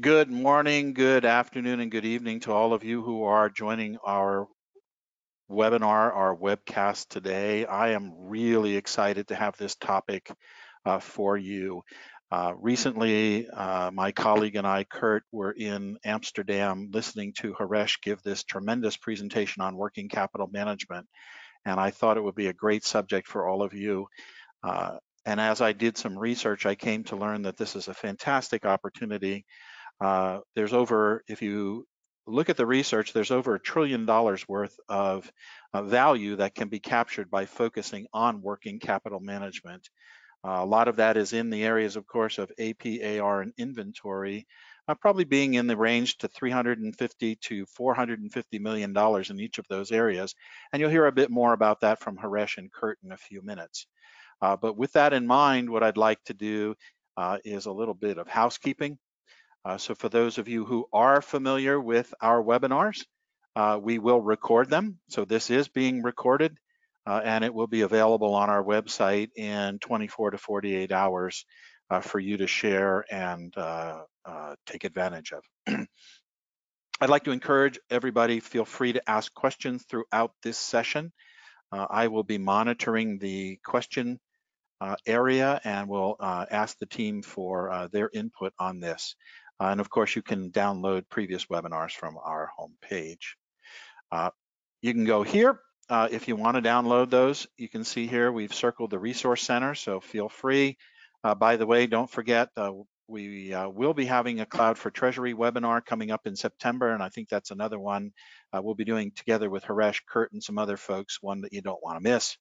Good morning, good afternoon, and good evening to all of you who are joining our webinar, our webcast today. I am really excited to have this topic for you. Recently, my colleague and I, Kurt, were in Amsterdam listening to Haresh give this tremendous presentation on working capital management, and I thought it would be a great subject for all of you. And as I did some research, I came to learn that this is a fantastic opportunity. If you look at the research, there's over $1 trillion worth of value that can be captured by focusing on working capital management. A lot of that is in the areas, of course, of AP, AR, and inventory, probably being in the range to $350 to $450 million in each of those areas. And you'll hear a bit more about that from Haresh and Kurt in a few minutes. But with that in mind, what I'd like to do is a little bit of housekeeping. So for those of you who are familiar with our webinars, we will record them. So this is being recorded and it will be available on our website in 24 to 48 hours for you to share and take advantage of. I'd like to encourage everybody, feel free to ask questions throughout this session. I will be monitoring the question area and will ask the team for their input on this. And of course, you can download previous webinars from our homepage. You can go here if you want to download those. You can see here we've circled the Resource Center, so feel free. By the way, don't forget we will be having a Cloud for Treasury webinar coming up in September, and I think that's another one we'll be doing together with Haresh, Kurt, and some other folks, one that you don't want to miss.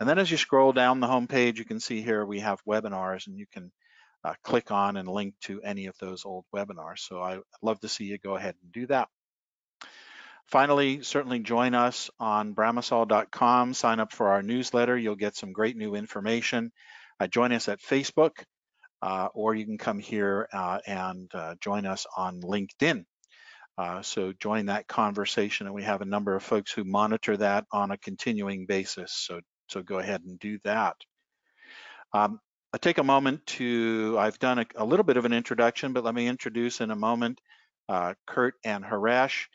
And then as you scroll down the homepage, you can see here we have webinars, and you can click on and link to any of those old webinars. So I'd love to see you go ahead and do that. Finally, certainly join us on Bramasol.com, sign up for our newsletter. You'll get some great new information. Join us at Facebook, or you can come here and join us on LinkedIn. So join that conversation, and we have a number of folks who monitor that on a continuing basis. So go ahead and do that. I'll take a moment to, I've done a little bit of an introduction, but let me introduce in a moment Kurt and Haresh.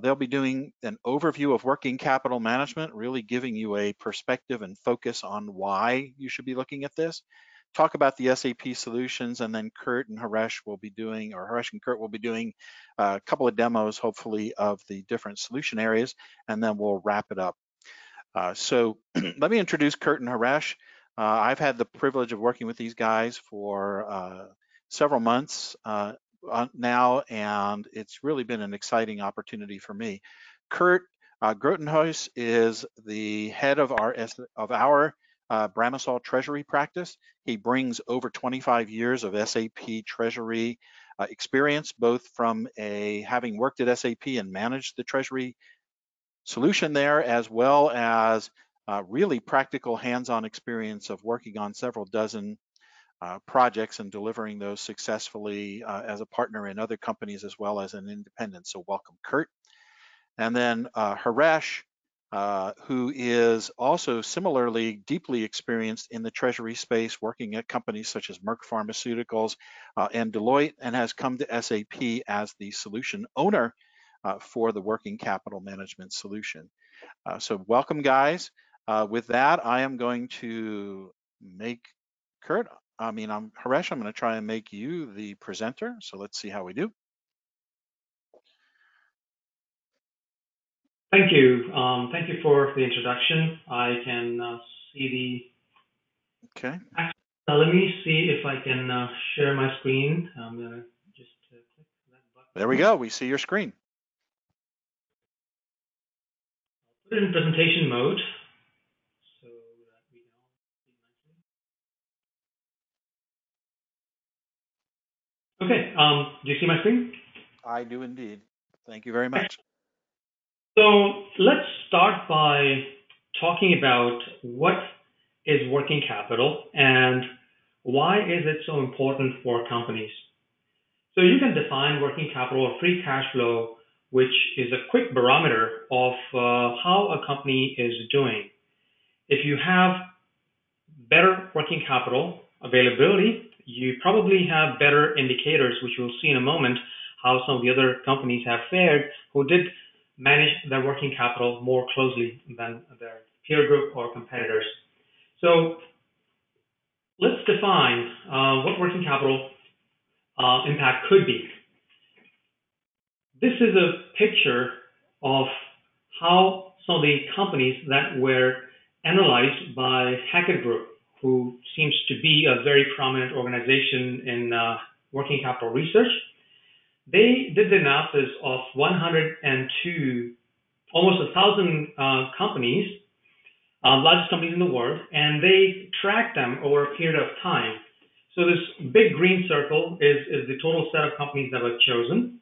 They'll be doing an overview of working capital management, really giving you a perspective and focus on why you should be looking at this. Talk about the SAP solutions, and then Haresh and Kurt will be doing a couple of demos, hopefully, of the different solution areas, and then we'll wrap it up. So let me introduce Kurt and Haresh. I've had the privilege of working with these guys for several months now, and it's really been an exciting opportunity for me. Kurt Grotenhuis is the head of our Bramasol Treasury practice. He brings over 25 years of SAP Treasury experience, both from having worked at SAP and managed the Treasury solution there, as well as really practical hands-on experience of working on several dozen projects and delivering those successfully as a partner in other companies as well as an independent. So welcome, Kurt. And then Haresh, who is also similarly deeply experienced in the treasury space, working at companies such as Merck Pharmaceuticals and Deloitte, and has come to SAP as the solution owner for the working capital management solution. So welcome, guys. With that, I am going to make Haresh, I'm going to try and make you the presenter. So let's see how we do. Thank you. Thank you for the introduction. I can see the. Okay. Let me see if I can share my screen. I'm gonna just click that button. There we go. We see your screen. I'll put it in presentation mode. So that we can all see my screen. Okay. Do you see my screen? I do indeed. Thank you very much. So let's start by talking about what is working capital and why is it so important for companies. So you can define working capital or free cash flow, which is a quick barometer of how a company is doing. If you have better working capital availability, you probably have better indicators, which we'll see in a moment, how some of the other companies have fared who did manage their working capital more closely than their peer group or competitors. So let's define what working capital impact could be. This is a picture of how some of the companies that were analyzed by Hacker Group, who seems to be a very prominent organization in working capital research. They did the analysis of 102, almost 1,000 companies, largest companies in the world, and they tracked them over a period of time. So this big green circle is the total set of companies that were chosen.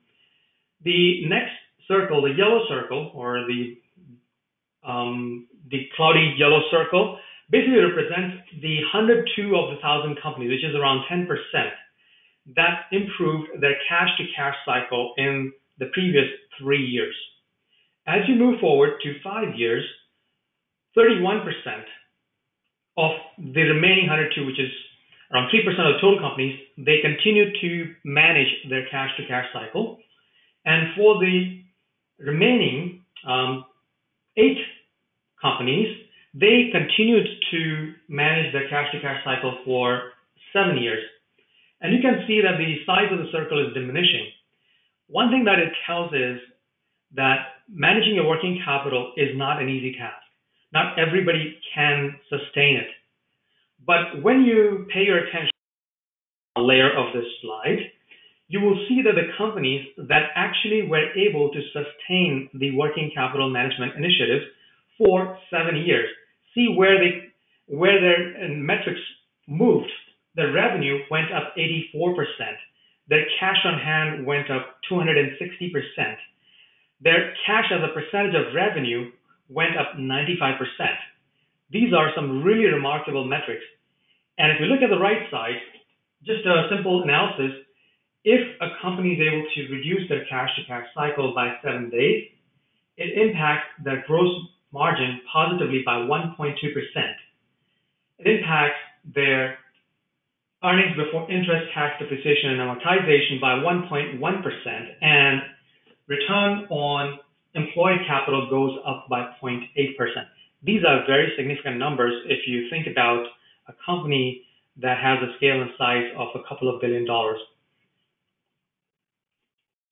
The next circle, the yellow circle, or the cloudy yellow circle, basically represents the 102 of the 1,000 companies, which is around 10%. That improved their cash-to-cash cycle in the previous 3 years. As you move forward to 5 years, 31% of the remaining 102, which is around 3% of the total companies, they continue to manage their cash-to-cash cycle. And for the remaining 8 companies, they continued to manage their cash-to-cash cycle for 7 years. And you can see that the size of the circle is diminishing. One thing that it tells is that managing your working capital is not an easy task. Not everybody can sustain it. But when you pay your attention to the layer of this slide, you will see that the companies that actually were able to sustain the working capital management initiatives for 7 years, see where their metrics moved. Their revenue went up 84%. Their cash on hand went up 260%. Their cash as a percentage of revenue went up 95%. These are some really remarkable metrics. And if you look at the right side, just a simple analysis, if a company is able to reduce their cash-to-cash cycle by 7 days, it impacts their gross margin positively by 1.2%. It impacts their earnings before interest, tax, depreciation, and amortization by 1.1%, and return on employed capital goes up by 0.8%. These are very significant numbers if you think about a company that has a scale and size of a couple of $1 billion.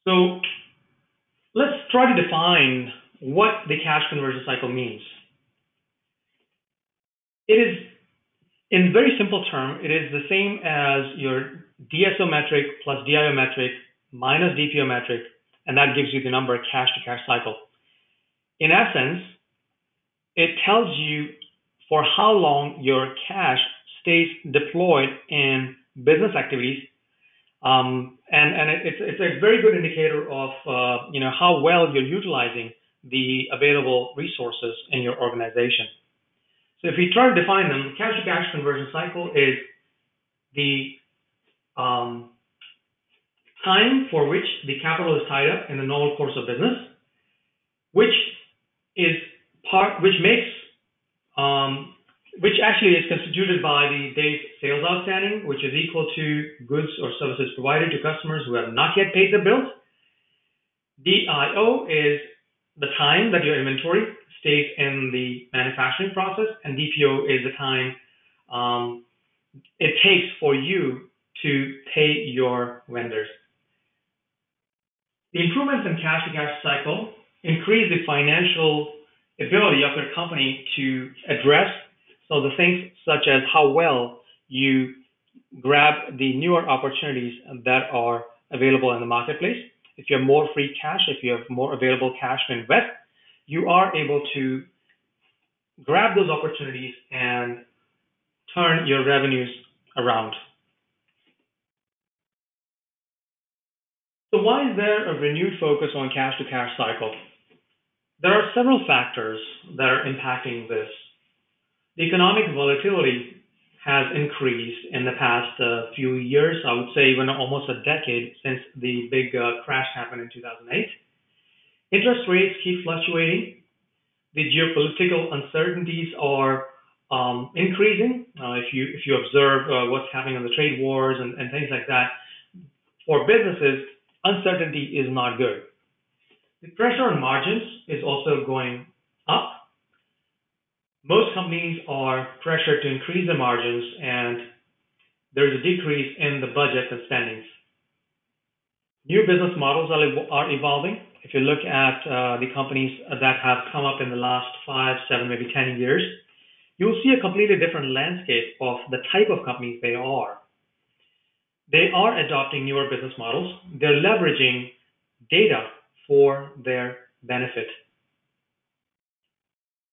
So let's try to define what the cash conversion cycle means. It is, in very simple terms, it is the same as your DSO metric plus DIO metric minus DPO metric, and that gives you the number cash-to-cash cycle. In essence, it tells you for how long your cash stays deployed in business activities, and it's a very good indicator of how well you're utilizing the available resources in your organization. So if we try to define them, cash-to-cash conversion cycle is the time for which the capital is tied up in the normal course of business, which actually is constituted by the days sales outstanding, which is equal to goods or services provided to customers who have not yet paid their bills. DIO is the time that your inventory stays in the manufacturing process, and DPO is the time it takes for you to pay your vendors. The improvements in cash-to-cash cycle increase the financial ability of your company to address some of the things such as how well you grab the newer opportunities that are available in the marketplace. If you have more free cash, if you have more available cash to invest, you are able to grab those opportunities and turn your revenues around. So why is there a renewed focus on cash-to-cash cycle? There are several factors that are impacting this. The economic volatility has increased in the past few years, I would say even almost a decade since the big crash happened in 2008. Interest rates keep fluctuating. The geopolitical uncertainties are increasing. If you observe what's happening on the trade wars and things like that, for businesses, uncertainty is not good. The pressure on margins is also going up. Most companies are pressured to increase their margins, and there is a decrease in the budgets and spendings. New business models are evolving. If you look at the companies that have come up in the last 5, 7, maybe 10 years, you'll see a completely different landscape of the type of companies they are. They are adopting newer business models. They're leveraging data for their benefit.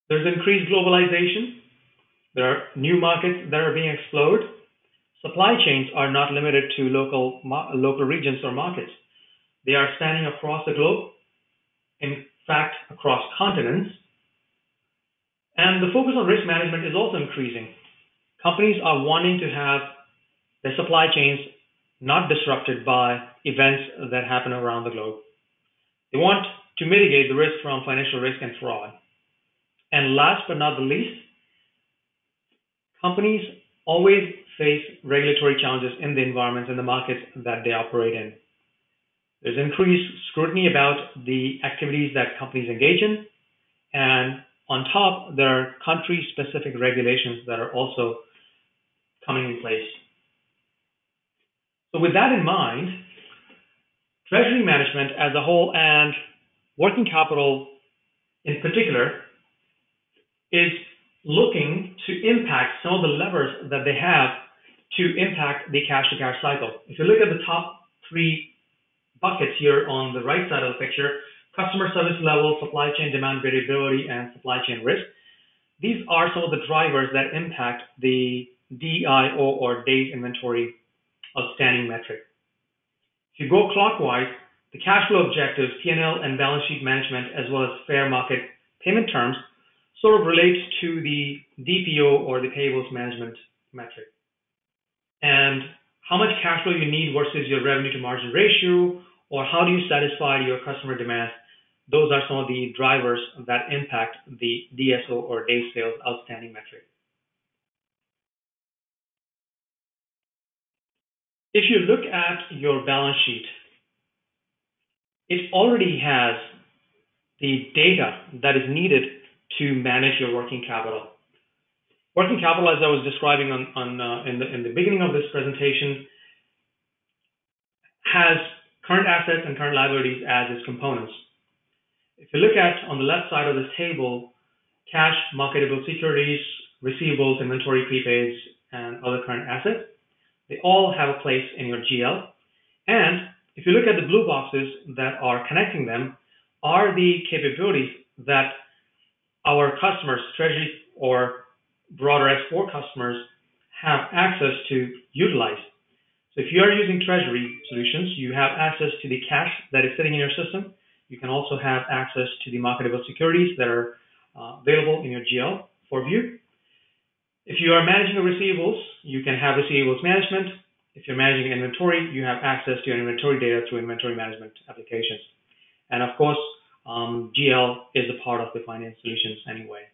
There's increased globalization. There are new markets that are being explored. Supply chains are not limited to local regions or markets. They are spanning across the globe, in fact, across continents. And the focus on risk management is also increasing. Companies are wanting to have their supply chains not disrupted by events that happen around the globe. They want to mitigate the risk from financial risk and fraud. And last but not the least, companies always face regulatory challenges in the environments and the markets that they operate in. There's increased scrutiny about the activities that companies engage in, and on top, there are country-specific regulations that are also coming in place. So with that in mind, treasury management as a whole and working capital in particular is looking to impact some of the levers that they have to impact the cash-to-cash cycle. If you look at the top three buckets here on the right side of the picture, customer service level, supply chain demand variability, and supply chain risk. These are some of the drivers that impact the DIO or days inventory outstanding metric. If you go clockwise, the cash flow objectives, P&L and balance sheet management, as well as fair market payment terms, sort of relates to the DPO or the payables management metric. And how much cash flow you need versus your revenue to margin ratio, or how do you satisfy your customer demands? Those are some of the drivers that impact the DSO or Days Sales Outstanding metric. If you look at your balance sheet, it already has the data that is needed to manage your working capital. Working capital, as I was describing in the beginning of this presentation, has current assets and current liabilities as its components. If you look at, on the left side of this table, cash, marketable securities, receivables, inventory prepaids, and other current assets, they all have a place in your GL. And if you look at the blue boxes that are connecting them, are the capabilities that our customers, treasury or broader S4 customers, have access to utilize. So if you are using treasury solutions, you have access to the cash that is sitting in your system. You can also have access to the marketable securities that are available in your GL for view. If you are managing the receivables, you can have receivables management. If you're managing inventory, you have access to your inventory data through inventory management applications. And of course, GL is a part of the finance solutions anyway.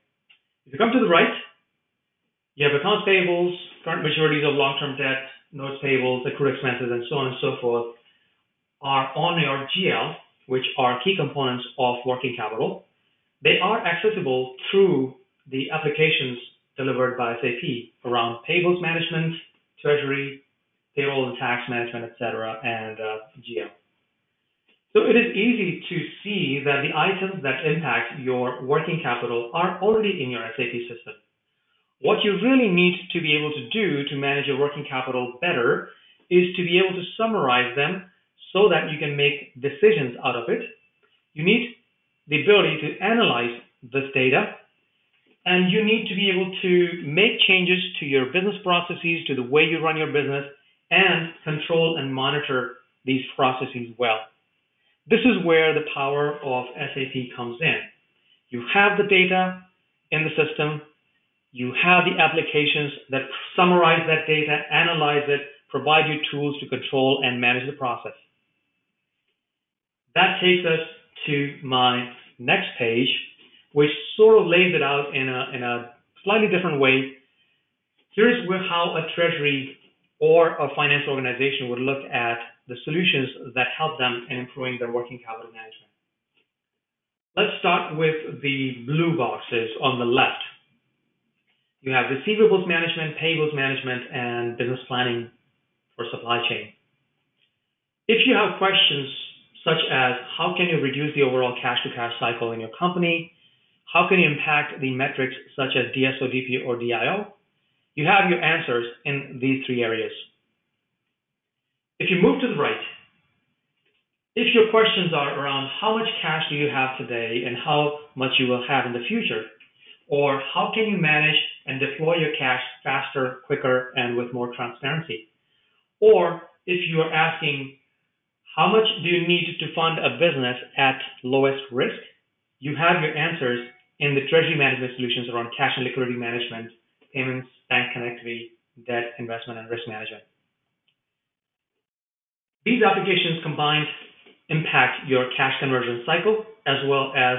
If you come to the right, you have accounts payables, current maturities of long-term debt, notes payables, accrued expenses, and so on and so forth are on your GL, which are key components of working capital. They are accessible through the applications delivered by SAP around payables management, treasury, payroll and tax management, etc., and GL. So it is easy to see that the items that impact your working capital are already in your SAP system. What you really need to be able to do to manage your working capital better is to be able to summarize them so that you can make decisions out of it. You need the ability to analyze this data, and you need to be able to make changes to your business processes, to the way you run your business, and control and monitor these processes well. This is where the power of SAP comes in. You have the data in the system. You have the applications that summarize that data, analyze it, provide you tools to control and manage the process. That takes us to my next page, which sort of lays it out in a slightly different way. Here's how a treasury or a finance organization would look at the solutions that help them in improving their working capital management. Let's start with the blue boxes on the left. You have receivables management, payables management, and business planning for supply chain. If you have questions such as how can you reduce the overall cash-to-cash cycle in your company, how can you impact the metrics such as DSO, DPO, or DIO, you have your answers in these three areas. If you move to the right, if your questions are around how much cash do you have today and how much you will have in the future, or how can you manage and deploy your cash faster, quicker, and with more transparency, or if you are asking how much do you need to fund a business at lowest risk, you have your answers in the treasury management solutions around cash and liquidity management, payments, bank connectivity, debt, investment, and risk management. These applications combined impact your cash conversion cycle as well as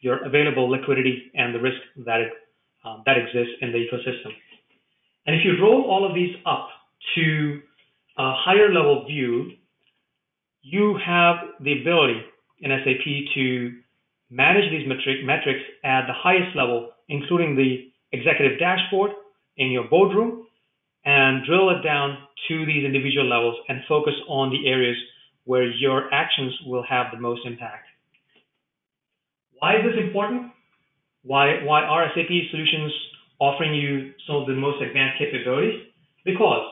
your available liquidity and the risk that that exists in the ecosystem. And if you roll all of these up to a higher level view, you have the ability in SAP to manage these metrics at the highest level, including the executive dashboard in your boardroom, and drill it down to these individual levels and focus on the areas where your actions will have the most impact. Why is this important? Why are SAP solutions offering you some of the most advanced capabilities? Because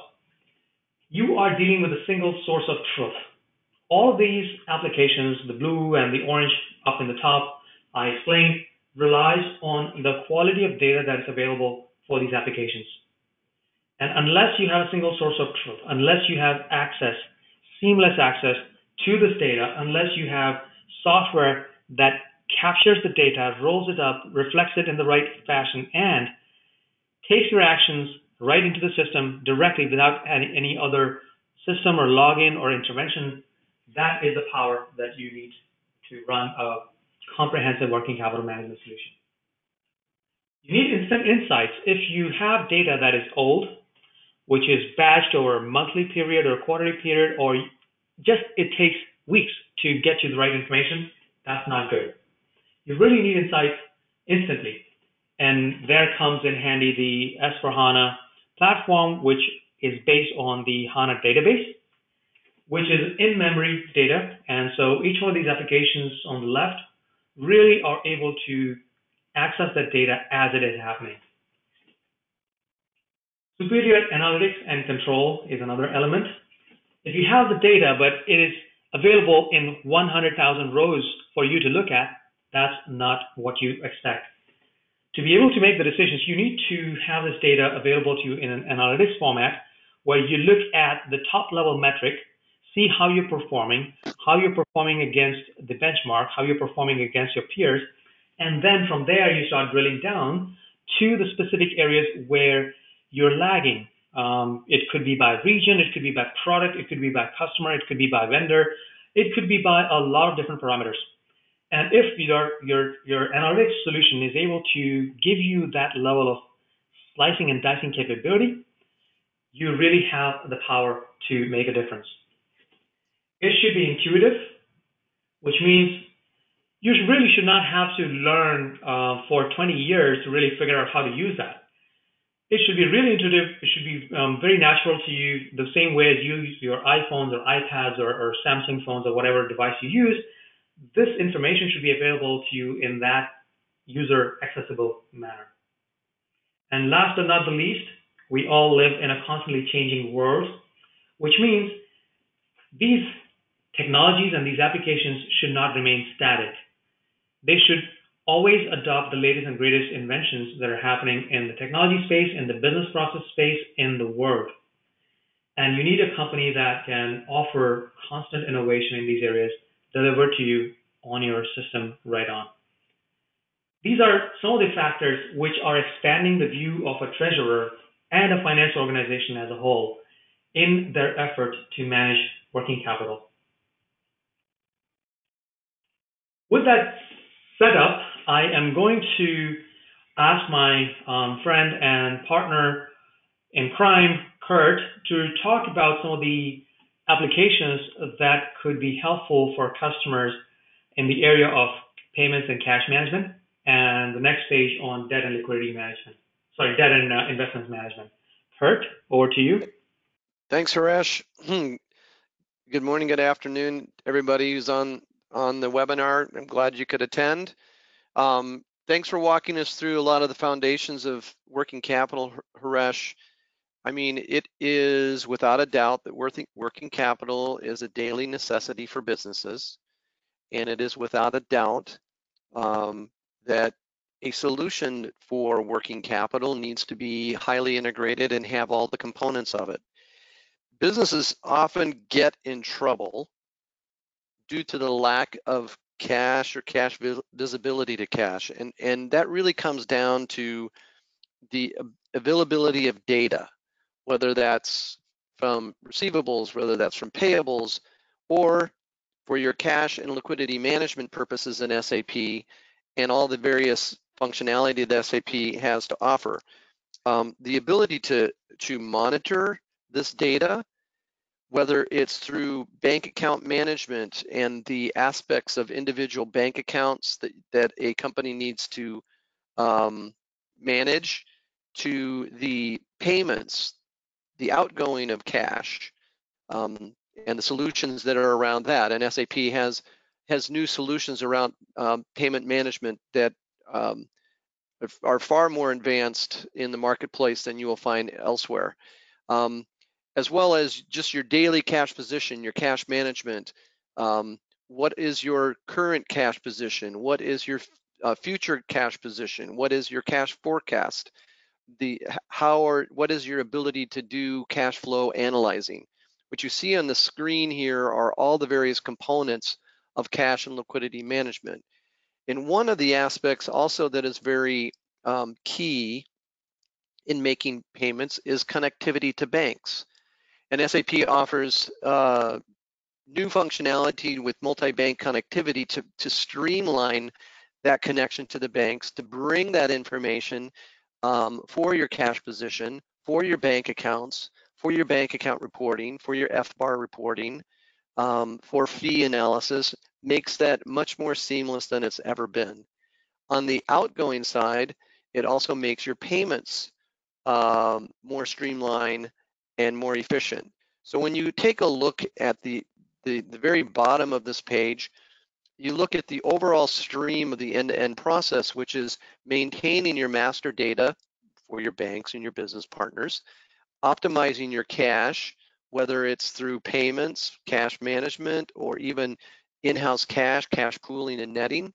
you are dealing with a single source of truth. All of these applications, the blue and the orange up in the top, I explained, relies on the quality of data that is available for these applications. And unless you have a single source of truth, unless you have access, seamless access to this data, unless you have software that captures the data, rolls it up, reflects it in the right fashion, and takes your actions right into the system directly without any other system or login or intervention, that is the power that you need to run a comprehensive working capital management solution. You need instant insights. If you have data that is old, which is batched over a monthly period or a quarterly period, or just it takes weeks to get you the right information, that's not good. You really need insights instantly. And there comes in handy the S4HANA platform, which is based on the HANA database, which is in-memory data. And so each one of these applications on the left really are able to access that data as it is happening. Superior analytics and control is another element. If you have the data, but it is available in 100,000 rows for you to look at, that's not what you expect. To be able to make the decisions, you need to have this data available to you in an analytics format where you look at the top-level metric, see how you're performing against the benchmark, how you're performing against your peers, and then from there you start drilling down to the specific areas where you're lagging. It could be by region, it could be by product, it could be by customer, it could be by vendor, it could be by a lot of different parameters. And if your analytics solution is able to give you that level of slicing and dicing capability, you really have the power to make a difference. It should be intuitive, which means you really should not have to learn for 20 years to really figure out how to use that. It should be really intuitive. It should be very natural to you, the same way as you use your iPhones or iPads or Samsung phones or whatever device you use. This information should be available to you in that user-accessible manner. And last but not the least, we all live in a constantly changing world, which means these technologies and these applications should not remain static. They should always adopt the latest and greatest inventions that are happening in the technology space, in the business process space, in the world. And you need a company that can offer constant innovation in these areas, delivered to you on your system right on. These are some of the factors which are expanding the view of a treasurer and a finance organization as a whole in their effort to manage working capital. With that setup, I am going to ask my friend and partner in crime, Kurt, to talk about some of the applications that could be helpful for customers in the area of payments and cash management, and the next stage on debt and liquidity management. Sorry, debt and investment management. Kurt, over to you. Thanks, Haresh. Good morning, good afternoon, everybody who's on the webinar. I'm glad you could attend. Thanks for walking us through a lot of the foundations of working capital, Haresh. I mean, it is without a doubt that working capital is a daily necessity for businesses, and it is without a doubt that a solution for working capital needs to be highly integrated and have all the components of it. Businesses often get in trouble due to the lack of cash or cash visibility to cash, and that really comes down to the availability of data, whether that's from receivables, whether that's from payables, or for your cash and liquidity management purposes in SAP and all the various functionality that SAP has to offer. The ability to monitor this data, whether it's through bank account management and the aspects of individual bank accounts that a company needs to manage, to the payments, the outgoing of cash, and the solutions that are around that. And SAP has new solutions around payment management that are far more advanced in the marketplace than you will find elsewhere. As well as just your daily cash position, your cash management. What is your current cash position? What is your future cash position? What is your cash forecast? What is your ability to do cash flow analyzing? What you see on the screen here are all the various components of cash and liquidity management. And one of the aspects also that is very key in making payments is connectivity to banks. And SAP offers new functionality with multi-bank connectivity to streamline that connection to the banks, to bring that information for your cash position, for your bank accounts, for your bank account reporting, for your FBAR reporting, for fee analysis, makes that much more seamless than it's ever been. On the outgoing side, it also makes your payments more streamlined and more efficient. So when you take a look at the very bottom of this page, you look at the overall stream of the end-to-end process, which is maintaining your master data for your banks and your business partners, optimizing your cash, whether it's through payments, cash management, or even in-house cash, cash pooling and netting,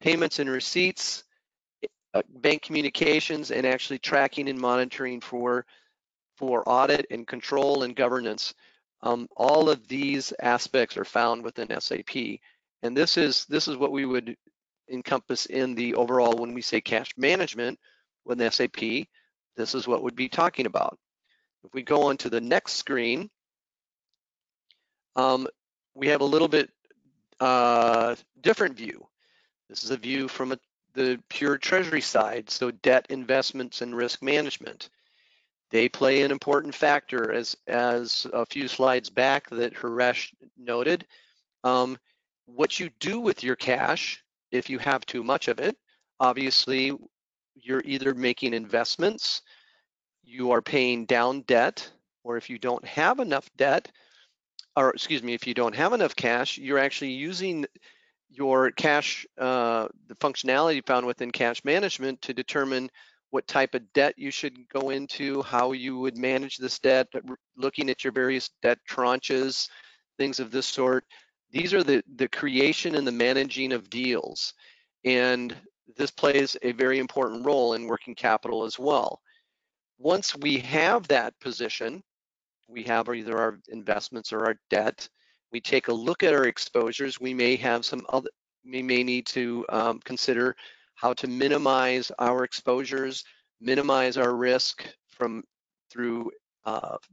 payments and receipts, bank communications, and actually tracking and monitoring for audit and control and governance. All of these aspects are found within SAP. And this is what we would encompass in the overall, when we say cash management within SAP, this is what we'd be talking about. If we go on to the next screen, we have a little bit different view. This is a view from the pure treasury side, so debt, investments, and risk management. They play an important factor, as a few slides back that Haresh noted. What you do with your cash, if you have too much of it, obviously you're either making investments, you are paying down debt, or if you don't have enough debt, or excuse me, if you don't have enough cash, you're actually using your cash, the functionality found within cash management to determine what type of debt you should go into, how you would manage this debt, looking at your various debt tranches, things of this sort. These are the creation and the managing of deals. And this plays a very important role in working capital as well. Once we have that position, we have either our investments or our debt, we take a look at our exposures. We may have some other, we may need to consider how to minimize our exposures, minimize our risk through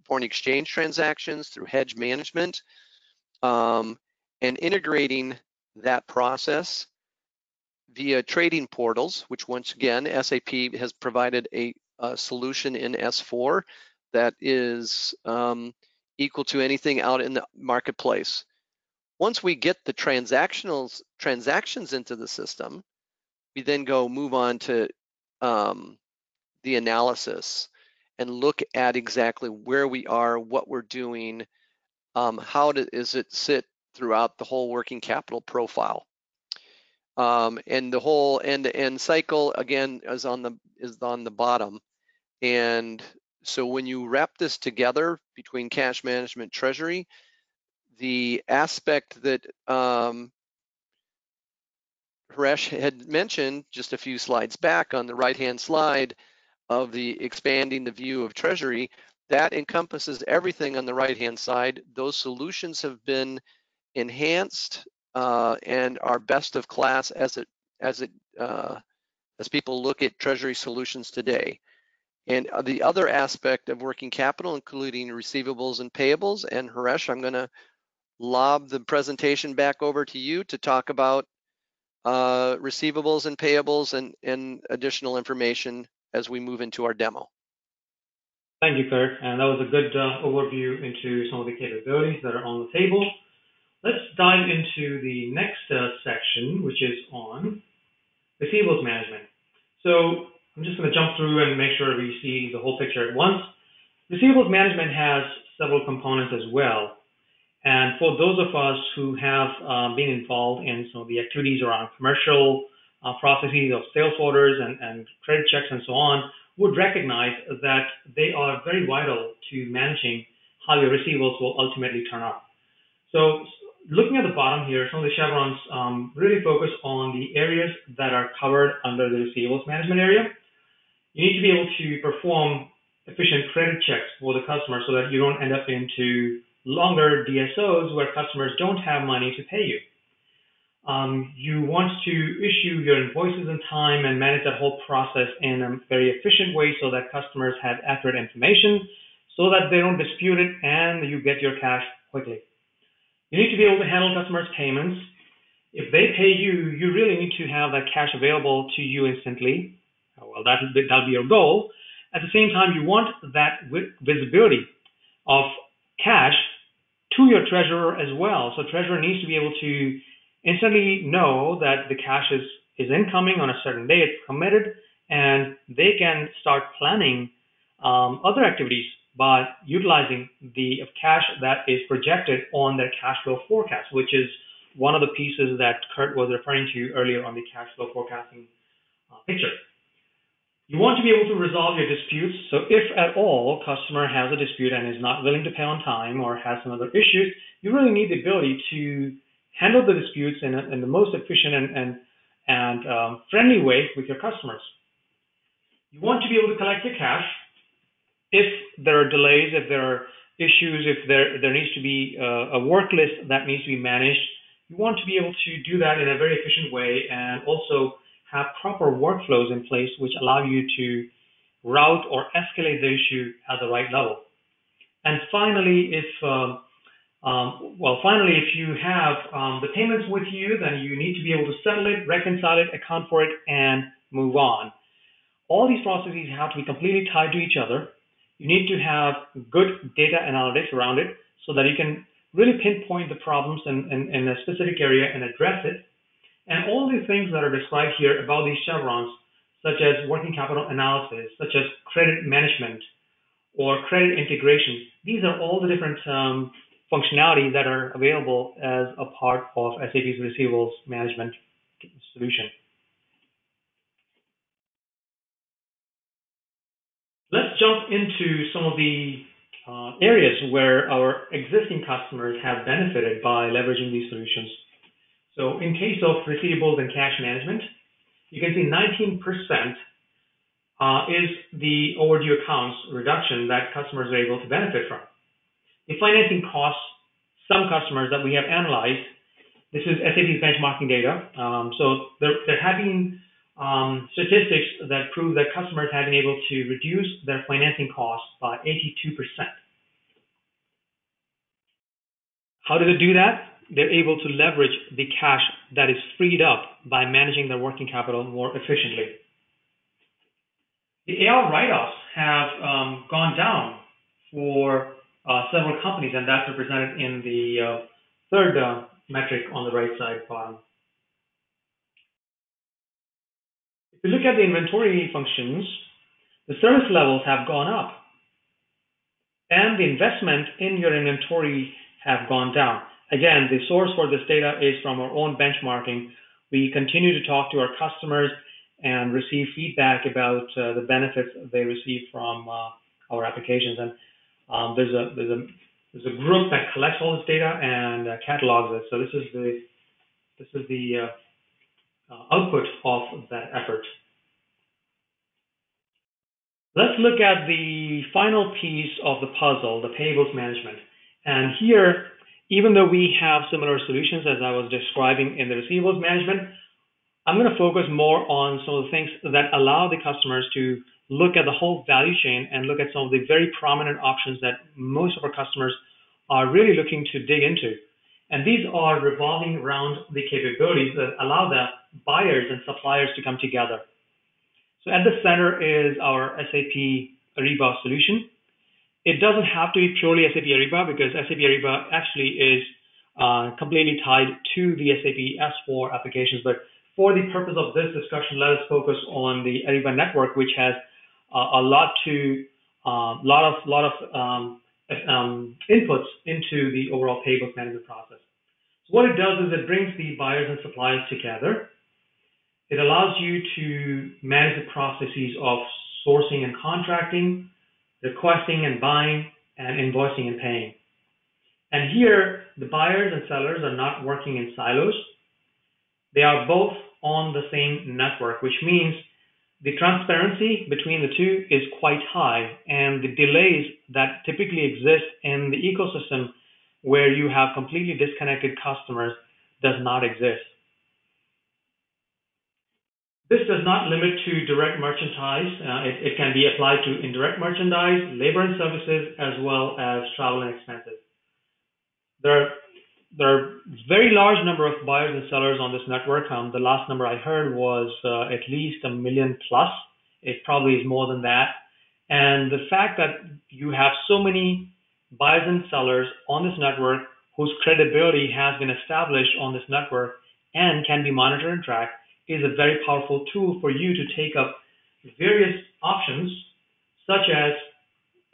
foreign exchange transactions, through hedge management, and integrating that process via trading portals, which once again, SAP has provided a solution in S4 that is equal to anything out in the marketplace. Once we get the transactions into the system, we then go move on to the analysis and look at exactly where we are, what we're doing, how does it sit throughout the whole working capital profile. And the whole end-to-end cycle, again, is on the bottom. And so when you wrap this together between cash management, treasury, the aspect that Haresh had mentioned just a few slides back on the right-hand slide of the expanding the view of treasury, that encompasses everything on the right-hand side. Those solutions have been enhanced and are best of class as people look at treasury solutions today. And the other aspect of working capital, including receivables and payables, and Haresh, I'm going to lob the presentation back over to you to talk about receivables and payables and additional information as we move into our demo. Thank you, Kurt. And that was a good overview into some of the capabilities that are on the table. Let's dive into the next section, which is on receivables management. So I'm just going to jump through and make sure we see the whole picture at once. Receivables management has several components as well. And for those of us who have been involved in some of the activities around commercial processes of sales orders and credit checks and so on, would recognize that they are very vital to managing how your receivables will ultimately turn out. So looking at the bottom here, some of the chevrons really focus on the areas that are covered under the receivables management area. You need to be able to perform efficient credit checks for the customer so that you don't end up into longer DSOs where customers don't have money to pay you. You want to issue your invoices in time and manage that whole process in a very efficient way so that customers have accurate information so that they don't dispute it and you get your cash quickly. You need to be able to handle customers' payments. If they pay you, you really need to have that cash available to you instantly. Well, that'll be your goal. At the same time, you want that visibility of cash to your treasurer as well. So treasurer needs to be able to instantly know that the cash is incoming on a certain day, it's committed, and they can start planning other activities by utilizing the cash that is projected on their cash flow forecast, which is one of the pieces that Kurt was referring to earlier on the cash flow forecasting picture. You want to be able to resolve your disputes. So if at all customer has a dispute and is not willing to pay on time or has some other issues, you really need the ability to handle the disputes in the most efficient and friendly way with your customers. You want to be able to collect your cash. If there are delays, if there are issues, if there needs to be a work list that needs to be managed, you want to be able to do that in a very efficient way and also have proper workflows in place which allow you to route or escalate the issue at the right level. And finally, if you have the payments with you, then you need to be able to settle it, reconcile it, account for it, and move on. All these processes have to be completely tied to each other. You need to have good data analytics around it so that you can really pinpoint the problems in a specific area and address it. And all these things that are described here about these chevrons, such as working capital analysis, such as credit management or credit integration, these are all the different functionality that are available as a part of SAP's receivables management solution. Let's jump into some of the areas where our existing customers have benefited by leveraging these solutions. So in case of receivables and cash management, you can see 19% is the overdue accounts reduction that customers are able to benefit from. The financing costs, some customers that we have analyzed, this is SAP's benchmarking data. So there have been statistics that prove that customers have been able to reduce their financing costs by 82%. How do they do that? They're able to leverage the cash that is freed up by managing their working capital more efficiently. The AR write-offs have gone down for several companies, and that's represented in the third metric on the right side bottom. If you look at the inventory functions, the service levels have gone up and the investment in your inventory have gone down. Again, the source for this data is from our own benchmarking. We continue to talk to our customers and receive feedback about the benefits they receive from our applications. And there's a group that collects all this data and catalogs it. So this is the output of that effort. Let's look at the final piece of the puzzle, the payables management. And here, even though we have similar solutions as I was describing in the receivables management, I'm going to focus more on some of the things that allow the customers to look at the whole value chain and look at some of the very prominent options that most of our customers are really looking to dig into. And these are revolving around the capabilities that allow the buyers and suppliers to come together. So at the center is our SAP Ariba solution. It doesn't have to be purely SAP Ariba because SAP Ariba actually is completely tied to the SAP S4 applications. But for the purpose of this discussion, let us focus on the Ariba network, which has a lot of inputs into the overall payables management process. So what it does is it brings the buyers and suppliers together. It allows you to manage the processes of sourcing and contracting, requesting and buying, and invoicing and paying. And here, the buyers and sellers are not working in silos. They are both on the same network, which means the transparency between the two is quite high, and the delays that typically exist in the ecosystem where you have completely disconnected customers does not exist. This does not limit to direct merchandise. It can be applied to indirect merchandise, labor and services, as well as travel and expenses. There are very large number of buyers and sellers on this network. The last number I heard was at least 1 million plus. It probably is more than that. And the fact that you have so many buyers and sellers on this network whose credibility has been established on this network and can be monitored and tracked is a very powerful tool for you to take up various options such as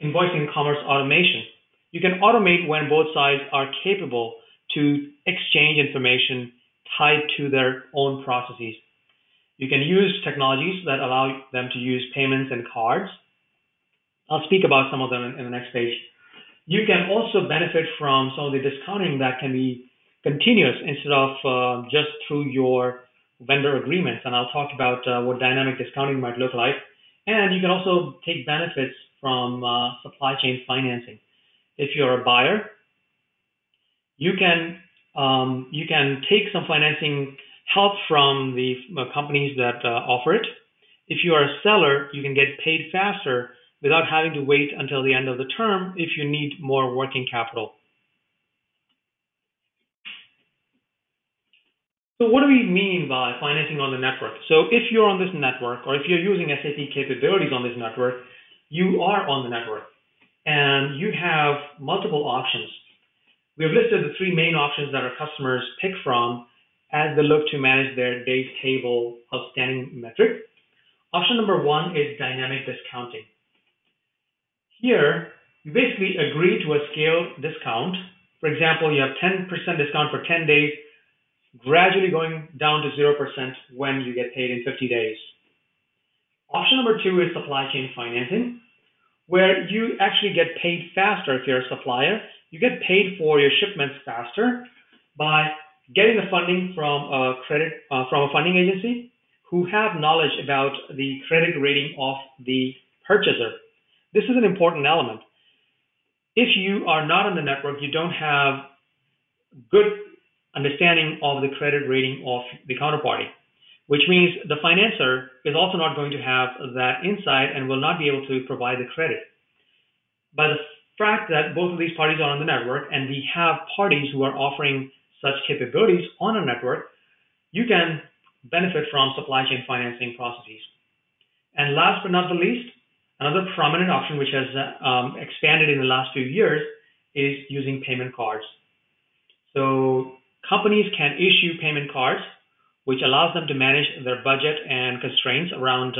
invoicing and commerce automation. You can automate when both sides are capable to exchange information tied to their own processes. You can use technologies that allow them to use payments and cards. I'll speak about some of them in the next page. You can also benefit from some of the discounting that can be continuous instead of just through your vendor agreements, and I'll talk about what dynamic discounting might look like. And you can also take benefits from supply chain financing. If you're a buyer, you can take some financing help from the companies that offer it. If you are a seller, you can get paid faster without having to wait until the end of the term if you need more working capital. So what do we mean by financing on the network? So if you're on this network, or if you're using SAP capabilities on this network, you are on the network and you have multiple options. We have listed the three main options that our customers pick from as they look to manage their days payable outstanding metric. Option number one is dynamic discounting. Here, you basically agree to a scaled discount. For example, you have 10% discount for 10 days, gradually going down to 0% when you get paid in 50 days. Option number two is supply chain financing, where you actually get paid faster if you're a supplier. You get paid for your shipments faster by getting the funding from a funding agency who have knowledge about the credit rating of the purchaser. This is an important element. If you are not on the network, you don't have good understanding of the credit rating of the counterparty, which means the financer is also not going to have that insight and will not be able to provide the credit. By the fact that both of these parties are on the network and we have parties who are offering such capabilities on a network, you can benefit from supply chain financing processes. And last but not the least, another prominent option which has expanded in the last few years is using payment cards. So companies can issue payment cards, which allows them to manage their budget and constraints around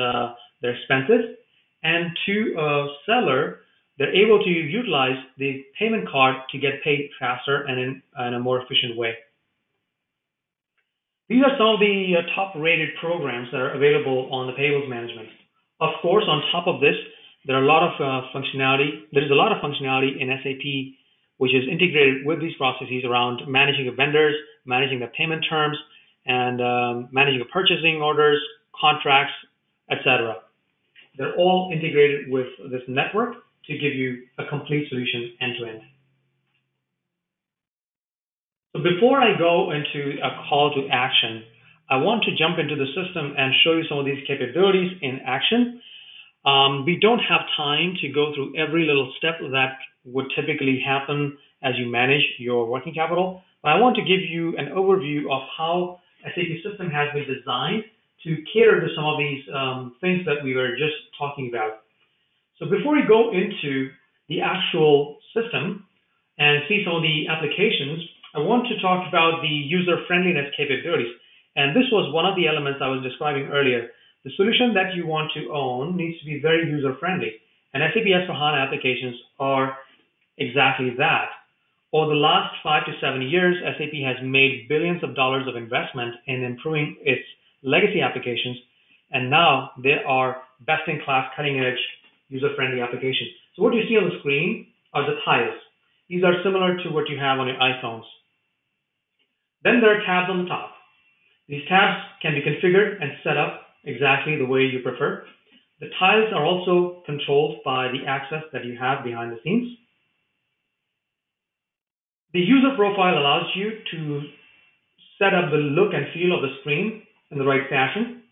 their expenses. And to a seller, they're able to utilize the payment card to get paid faster and in a more efficient way. These are some of the top-rated programs that are available on the payables management. Of course, on top of this, there are a lot of functionality. There is a lot of functionality in SAP, which is integrated with these processes around managing the vendors, managing the payment terms, and managing the purchasing orders, contracts, etc. They're all integrated with this network to give you a complete solution end-to-end. So before I go into a call to action, I want to jump into the system and show you some of these capabilities in action. We don't have time to go through every little step that would typically happen as you manage your working capital, but I want to give you an overview of how SAP system has been designed to cater to some of these things that we were just talking about. So before we go into the actual system and see some of the applications, I want to talk about the user-friendliness capabilities. And this was one of the elements I was describing earlier. The solution that you want to own needs to be very user-friendly. And SAP S4HANA applications are exactly that. Over the last 5 to 7 years, SAP has made billions of dollars of investment in improving its legacy applications, and now they are best-in-class, cutting-edge, user-friendly applications. So what you see on the screen are the tiles. These are similar to what you have on your iPhones. Then there are tabs on the top. These tabs can be configured and set up exactly the way you prefer. The tiles are also controlled by the access that you have behind the scenes. The user profile allows you to set up the look and feel of the screen in the right fashion,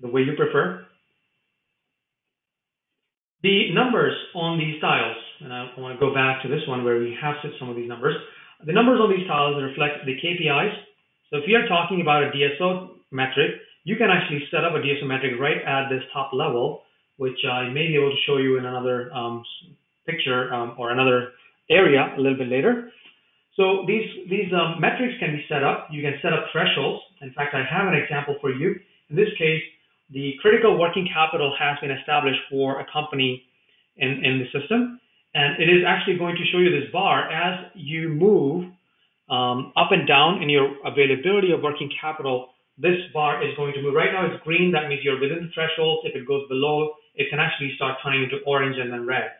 the way you prefer. The numbers on these tiles, and I want to go back to this one where we have set some of these numbers. The numbers on these tiles reflect the KPIs. So if you're talking about a DSO metric, you can actually set up a DSO metric right at this top level, which I may be able to show you in another picture or another area a little bit later. So these metrics can be set up. You can set up thresholds. In fact, I have an example for you. In this case, the critical working capital has been established for a company in the system. And it is actually going to show you this bar as you move up and down in your availability of working capital. This bar is going to move. Right now it's green. That means you're within the threshold. If it goes below, it can actually start turning into orange and then red.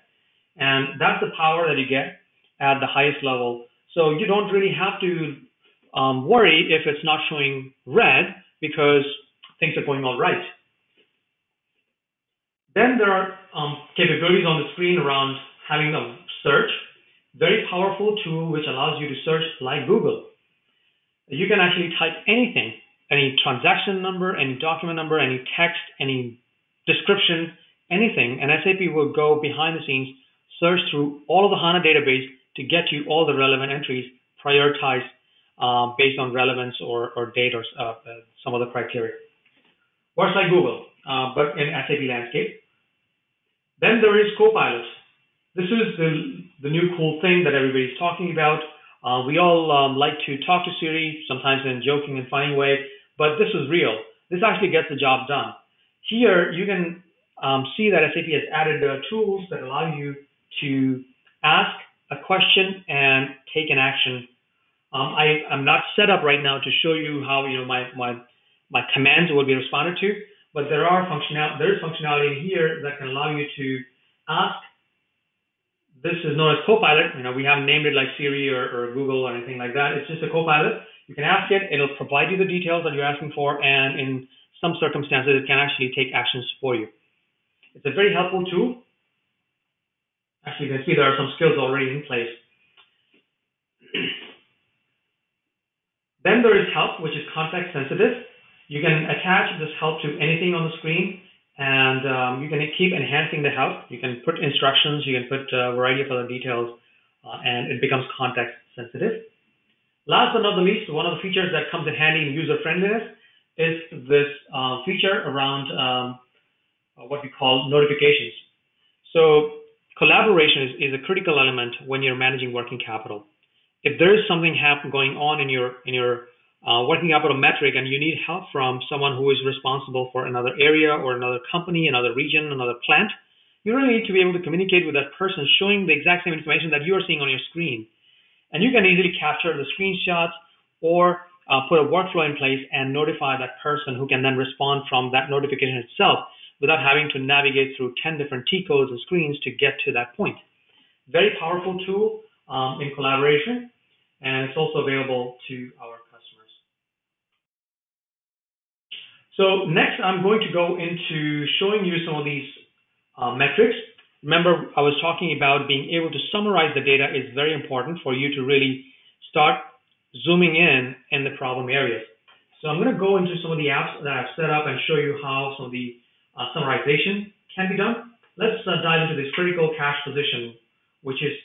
And that's the power that you get at the highest level. So you don't really have to worry if it's not showing red because things are going all right. Then there are capabilities on the screen around having a search, very powerful tool which allows you to search like Google. You can actually type anything, any transaction number, any document number, any text, any description, anything, and SAP will go behind the scenes, search through all of the HANA database to get you all the relevant entries prioritized based on relevance or date or some other criteria. Works like Google, but in SAP landscape. Then there is Copilot. This is the new cool thing that everybody's talking about. We all like to talk to Siri, sometimes in a joking and funny way, but this is real. This actually gets the job done. Here, you can see that SAP has added tools that allow you to ask a question and take an action. I'm not set up right now to show you how my commands will be responded to, but there is functionality in here that can allow you to ask. This is known as Copilot. We haven't named it like Siri or Google or anything like that. It's just a Copilot. You can ask it. It'll provide you the details that you're asking for, and in some circumstances, it can actually take actions for you. It's a very helpful tool. Actually, you can see there are some skills already in place. Then there is help, which is context sensitive. You can attach this help to anything on the screen, and you can keep enhancing the help. You can put instructions, you can put a variety of other details, and it becomes context sensitive. Last but not the least, one of the features that comes in handy in user friendliness is this feature around what we call notifications. So Collaboration is a critical element when you're managing working capital. If there is something going on in your working capital metric and you need help from someone who is responsible for another area or another company, another region, another plant, you really need to be able to communicate with that person, showing the exact same information that you are seeing on your screen. And you can easily capture the screenshots or put a workflow in place and notify that person, who can then respond from that notification itself without having to navigate through 10 different T codes and screens to get to that point. Very powerful tool in collaboration, and it's also available to our customers. So next, I'm going to go into showing you some of these metrics. Remember, I was talking about being able to summarize the data is very important for you to really start zooming in the problem areas. So I'm going to go into some of the apps that I've set up and show you how some of the summarization can be done. Let's dive into this critical cash position, which is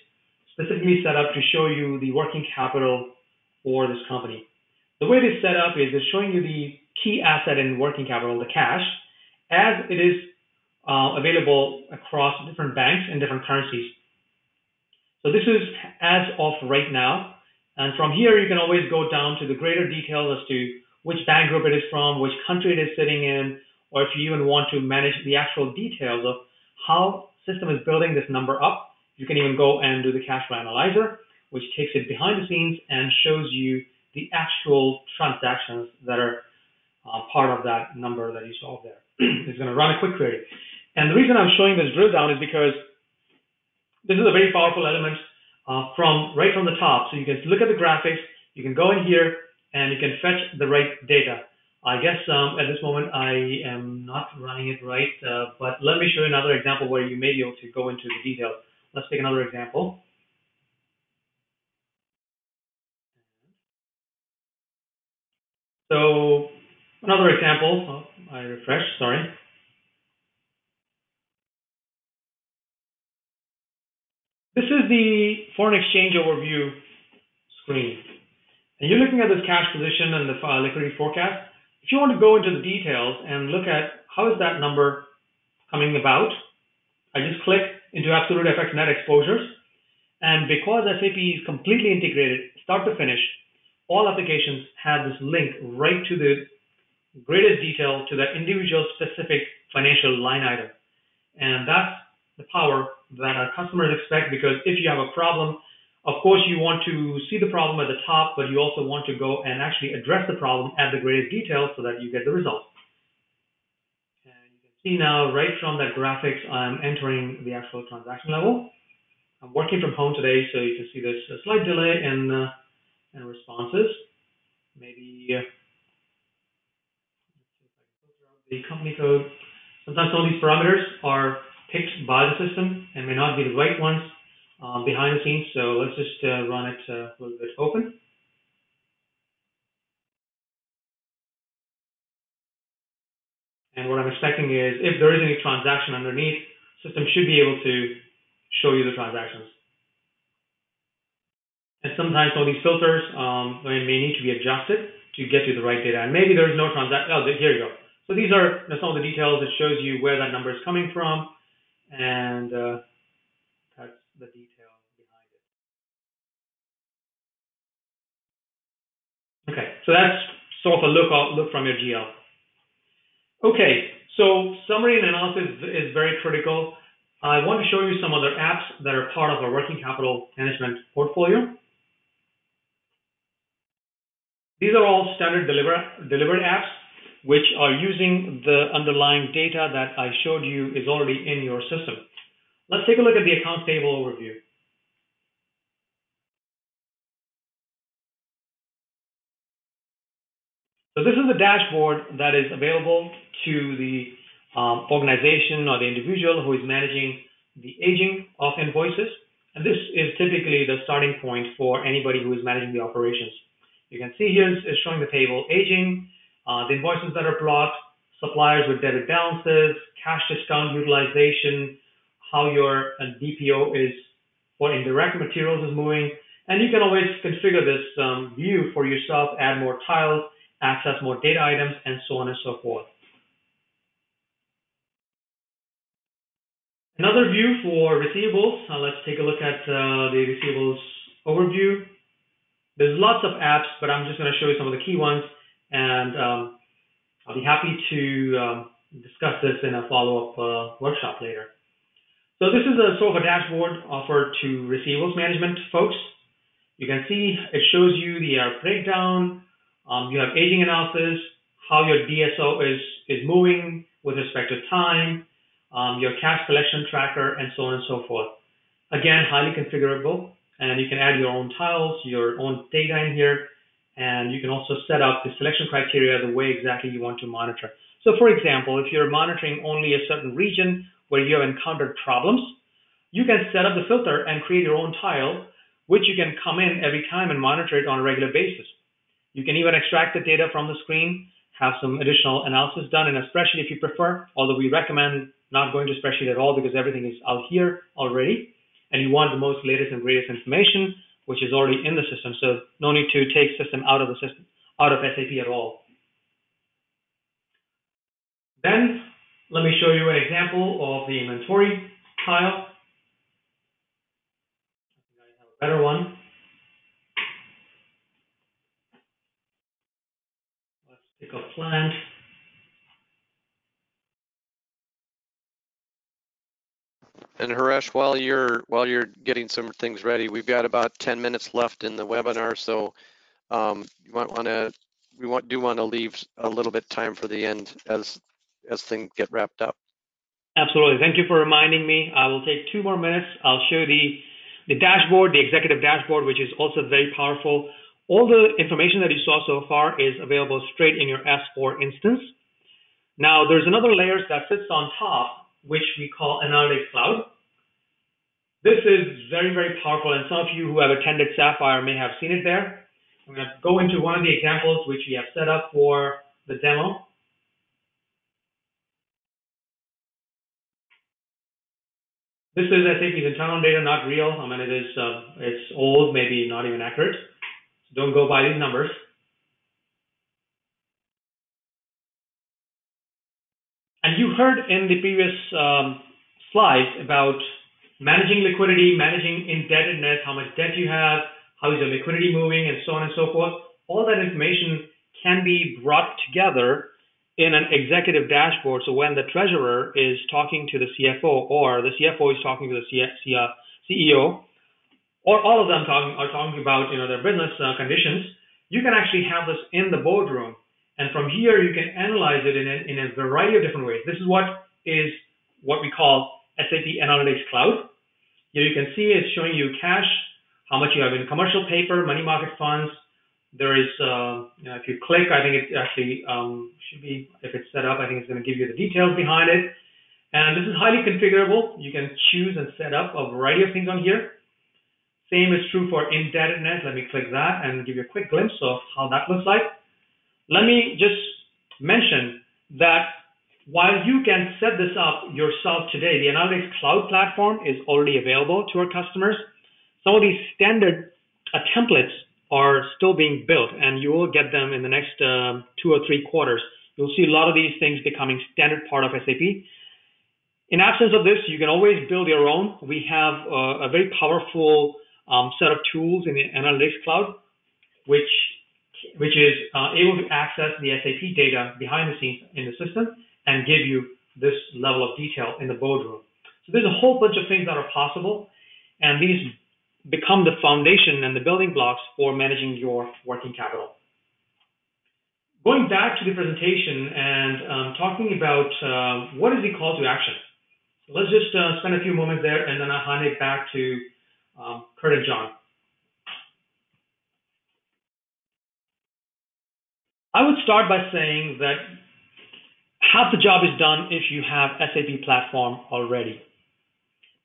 specifically set up to show you the working capital for this company. The way it is set up is it's showing you the key asset in working capital, the cash, as it is available across different banks and different currencies. So this is as of right now. And from here, you can always go down to the greater details as to which bank group it is from, which country it is sitting in, or if you even want to manage the actual details of how system is building this number up, you can even go and do the cash flow analyzer, which takes it behind the scenes and shows you the actual transactions that are part of that number that you saw there. It's going to run a quick query. And the reason I'm showing this drill down is because this is a very powerful element right from the top. So you can look at the graphics, you can go in here, and you can fetch the right data. I guess at this moment I am not running it right, but let me show you another example where you may be able to go into the details. Let's take another example. So another example, I refreshed, sorry. This is the foreign exchange overview screen. And you're looking at this cash position and the liquidity forecast. If you want to go into the details and look at how is that number coming about, I just click into absolute FX net exposures. And because SAP is completely integrated, start to finish, all applications have this link right to the greatest detail to that individual specific financial line item. And that's the power that our customers expect, because if you have a problem, of course, you want to see the problem at the top, but you also want to go and actually address the problem at the greatest detail so that you get the result. And you can see now right from that graphics, I'm entering the actual transaction level. I'm working from home today, so you can see there's a slight delay in responses. Maybe the company code. Sometimes all these parameters are picked by the system and may not be the right ones behind the scenes. So let's just run it a little bit open. And what I'm expecting is if there is any transaction underneath, system should be able to show you the transactions. And sometimes all these filters may need to be adjusted to get you the right data. And maybe there is no transaction. Oh, here you go. So these are some of the details that shows you where that number is coming from, and that's the detail behind it. Okay, so that's sort of a look from your GL. Okay, so summary and analysis is very critical. I want to show you some other apps that are part of our working capital management portfolio. These are all standard delivered apps, which are using the underlying data that I showed you is already in your system. Let's take a look at the accounts payable overview. So this is the dashboard that is available to the organization or the individual who is managing the aging of invoices. And this is typically the starting point for anybody who is managing the operations. You can see here it's showing the table aging, the invoices that are blocked, suppliers with debit balances, cash discount utilization, how your DPO is for indirect materials is moving. And you can always configure this view for yourself, add more tiles, access more data items, and so on and so forth. Another view for receivables. Let's take a look at the receivables overview. There's lots of apps, but I'm just going to show you some of the key ones, and I'll be happy to discuss this in a follow-up workshop later. So this is a sort of a dashboard offered to receivables management folks. You can see it shows you the breakdown. You have aging analysis, how your DSO is moving with respect to time, your cash collection tracker, and so on and so forth. Again, highly configurable, and you can add your own tiles, your own data in here, and you can also set up the selection criteria the way exactly you want to monitor. So for example, if you're monitoring only a certain region where you have encountered problems, you can set up the filter and create your own tile, which you can come in every time and monitor it on a regular basis. You can even extract the data from the screen, have some additional analysis done in a spreadsheet if you prefer, although we recommend not going to spreadsheet at all because everything is out here already, and you want the most latest and greatest information, which is already in the system, so no need to take system out of the system, out of SAP at all. Then let me show you an example of the inventory tile. I have a better one. Let's pick a plant. And Haresh, while you're getting some things ready, we've got about 10 minutes left in the webinar, so you might want to do want to leave a little bit time for the end as things get wrapped up. Absolutely. Thank you for reminding me. I will take 2 more minutes. I'll show the dashboard, the executive dashboard, which is also very powerful. All the information that you saw so far is available straight in your S4 instance. Now, there's another layer that sits on top, which we call Analytics Cloud. This is very, very powerful, and some of you who have attended Sapphire may have seen it there. I'm going to go into one of the examples which we have set up for the demo. This is SAP's internal data, not real. I mean, it is, it's old, maybe not even accurate. So don't go by these numbers. And you heard in the previous slide about managing liquidity, managing indebtedness, how much debt you have, how is your liquidity moving, and so on and so forth. All that information can be brought together in an executive dashboard. So when the treasurer is talking to the CFO, or the CFO is talking to the CEO, or all of them are talking about, you know, their business conditions, you can actually have this in the boardroom. And from here, you can analyze it in a variety of different ways. This is what we call SAP Analytics Cloud. Here you can see it's showing you cash, how much you have in commercial paper, money market funds. There is, you know, if you click, I think it actually should be, if it's set up, I think it's going to give you the details behind it. And this is highly configurable. You can choose and set up a variety of things on here. Same is true for indebtedness. Let me click that and give you a quick glimpse of how that looks like. Let me just mention that while you can set this up yourself today, the Analytics Cloud platform is already available to our customers. Some of these standard templates are still being built, and you will get them in the next 2 or 3 quarters. You'll see a lot of these things becoming standard part of SAP. In absence of this, you can always build your own. We have a very powerful set of tools in the Analytics Cloud, which is able to access the SAP data behind the scenes in the system and give you this level of detail in the boardroom. So there's a whole bunch of things that are possible, and these become the foundation and the building blocks for managing your working capital. Going back to the presentation and talking about what is the call to action. So let's just spend a few moments there, and then I'll hand it back to Kurt and John. I would start by saying that half the job is done if you have SAP platform already,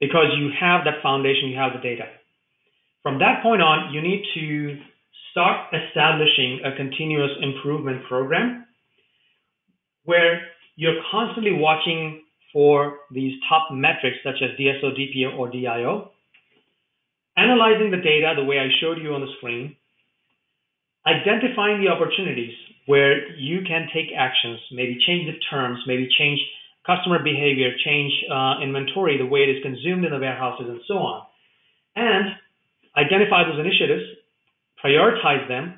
because you have that foundation, you have the data. From that point on, you need to start establishing a continuous improvement program where you're constantly watching for these top metrics such as DSO, DPO, or DIO, analyzing the data the way I showed you on the screen, identifying the opportunities where you can take actions, maybe change the terms, maybe change customer behavior, change inventory, the way it is consumed in the warehouses, and so on. And identify those initiatives, prioritize them,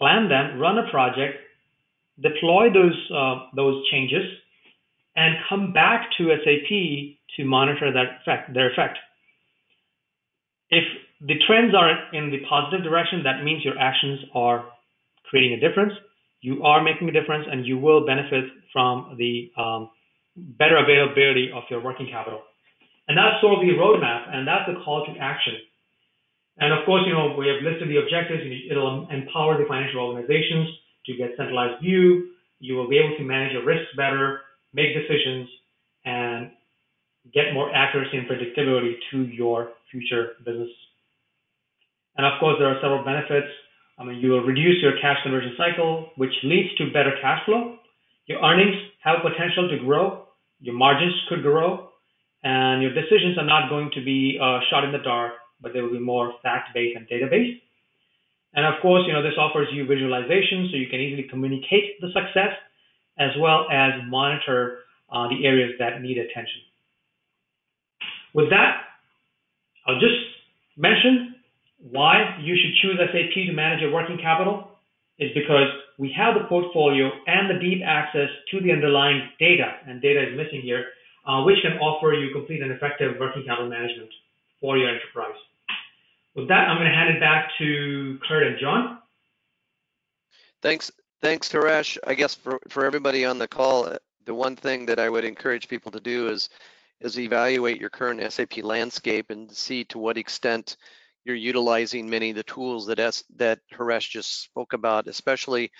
plan them, run a project, deploy those changes, and come back to SAP to monitor their effect. If the trends are in the positive direction, that means your actions are creating a difference. You are making a difference, and you will benefit from the better availability of your working capital. And that's sort of the roadmap, and that's the call to action. And of course, you know, we have listed the objectives. It'll empower the financial organizations to get centralized view. You will be able to manage your risks better, make decisions, and get more accuracy and predictability to your future business. And of course, there are several benefits. I mean, you will reduce your cash conversion cycle, which leads to better cash flow. Your earnings have potential to grow. Your margins could grow. And your decisions are not going to be shot in the dark, but they will be more fact-based and database. And of course, you know, this offers you visualization, so you can easily communicate the success as well as monitor the areas that need attention. With that, I'll just mention why you should choose SAP to manage your working capital is because we have the portfolio and the deep access to the underlying data, and data is missing here, which can offer you complete and effective working capital management for your enterprise. With that, I'm going to hand it back to Kurt and John. Thanks, Haresh. I guess for everybody on the call, the one thing that I would encourage people to do is evaluate your current SAP landscape and see to what extent you're utilizing many of the tools that Haresh just spoke about, especially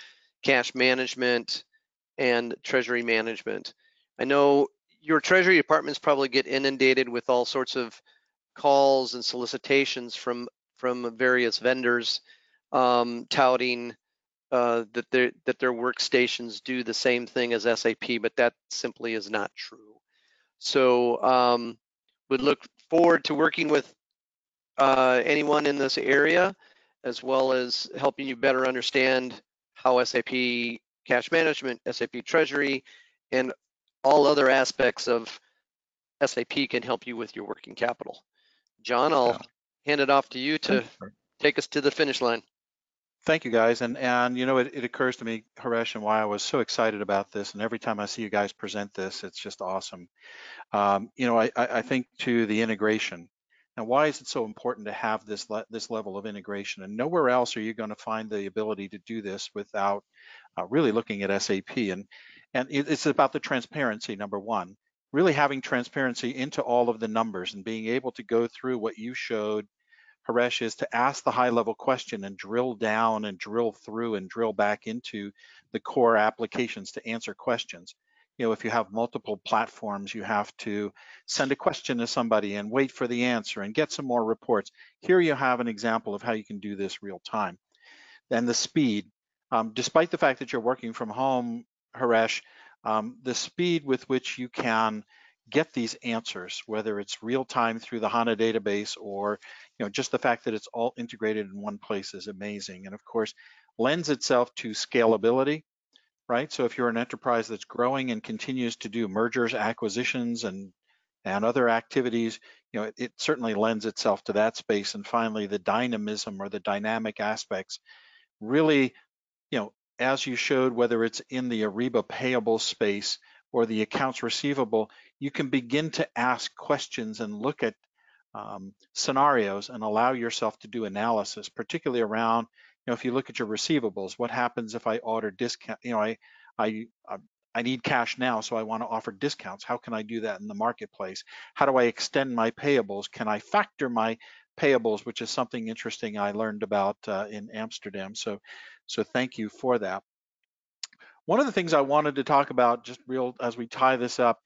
cash management and treasury management. I know your treasury departments probably get inundated with all sorts of calls and solicitations from various vendors touting that their workstations do the same thing as SAP, but that simply is not true. So we look forward to working with anyone in this area, as well as helping you better understand how SAP cash management, SAP treasury, and all other aspects of SAP can help you with your working capital. John, I'll hand it off to you to take us to the finish line. Thank you, guys. And you know, it occurs to me, Haresh, and why I was so excited about this. And every time I see you guys present this, it's just awesome. You know, I think to the integration. Now, why is it so important to have this level of integration? And nowhere else are you going to find the ability to do this without really looking at SAP. And it's about the transparency, number one. Really having transparency into all of the numbers and being able to go through what you showed, Haresh, is to ask the high level question and drill down and drill through and drill back into the core applications to answer questions. You know, if you have multiple platforms, you have to send a question to somebody and wait for the answer and get some more reports. Here you have an example of how you can do this real time. Then the speed, despite the fact that you're working from home, Haresh, the speed with which you can get these answers, whether it's real time through the HANA database or, you know, just the fact that it's all integrated in one place is amazing. And of course, lends itself to scalability, right? So if you're an enterprise that's growing and continues to do mergers, acquisitions, and other activities, you know, it certainly lends itself to that space. And finally, the dynamism or the dynamic aspects really, you know, as you showed, whether it's in the Ariba payable space or the accounts receivable, you can begin to ask questions and look at scenarios and allow yourself to do analysis, particularly around, you know, if you look at your receivables, what happens if I order discount, you know, I need cash now, so I want to offer discounts. How can I do that in the marketplace? How do I extend my payables? Can I factor my payables, which is something interesting I learned about in Amsterdam. So thank you for that. One of the things I wanted to talk about, just real as we tie this up,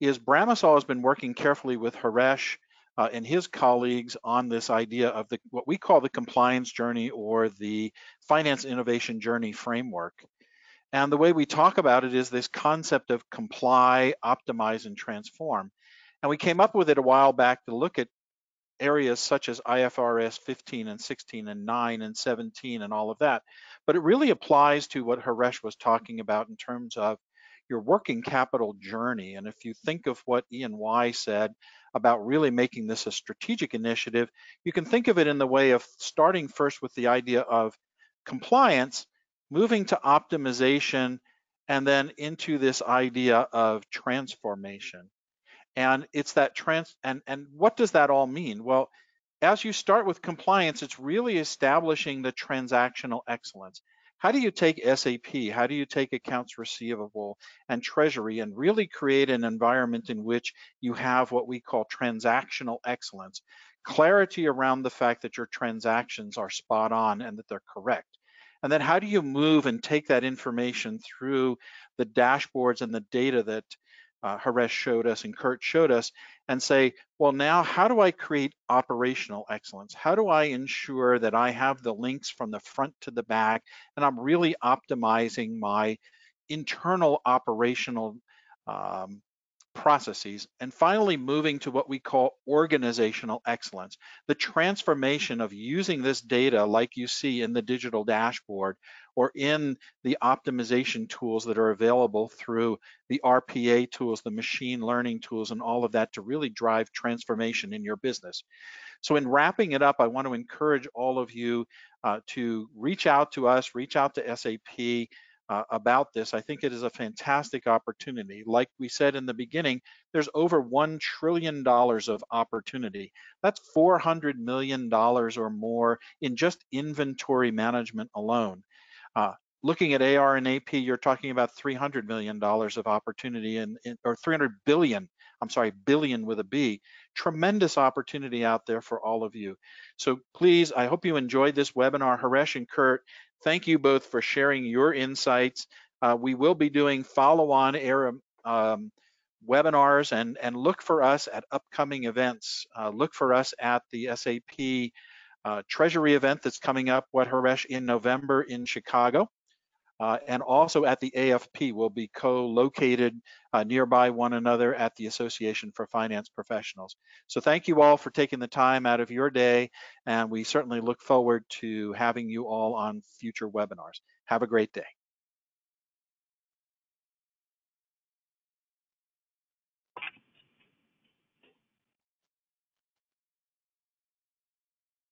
is Bramasol has been working carefully with Haresh and his colleagues on this idea of what we call the compliance journey or the finance innovation journey framework. And the way we talk about it is this concept of comply, optimize, and transform. And we came up with it a while back to look at areas such as IFRS 15 and 16 and 9 and 17 and all of that. But it really applies to what Haresh was talking about in terms of your working capital journey. And if you think of what EY said about really making this a strategic initiative, you can think of it in the way of starting first with the idea of compliance, moving to optimization, and then into this idea of transformation. And it's that and what does that all mean? Well, as you start with compliance, it's really establishing the transactional excellence. How do you take SAP? How do you take accounts receivable and treasury and really create an environment in which you have what we call transactional excellence? Clarity around the fact that your transactions are spot on and that they're correct. And then how do you move and take that information through the dashboards and the data that Haresh showed us and Kurt showed us and say, well, now how do I create operational excellence? How do I ensure that I have the links from the front to the back and I'm really optimizing my internal operational processes? And finally, moving to what we call organizational excellence, the transformation of using this data like you see in the digital dashboard or in the optimization tools that are available through the RPA tools, the machine learning tools, and all of that to really drive transformation in your business. So in wrapping it up, I want to encourage all of you to reach out to us, reach out to SAP about this. I think it is a fantastic opportunity. Like we said in the beginning, there's over $1 trillion of opportunity. That's $400 million or more in just inventory management alone. Looking at AR and AP, you're talking about $300 million of opportunity, or 300 billion, I'm sorry, billion with a B. Tremendous opportunity out there for all of you. So please, I hope you enjoyed this webinar. Haresh and Kurt, thank you both for sharing your insights. We will be doing follow-on webinars and look for us at upcoming events. Look for us at the SAP Treasury event that's coming up, what Haresh, in November in Chicago, and also at the AFP. We'll be co-located nearby one another at the Association for Finance Professionals. So thank you all for taking the time out of your day, and we certainly look forward to having you all on future webinars. Have a great day.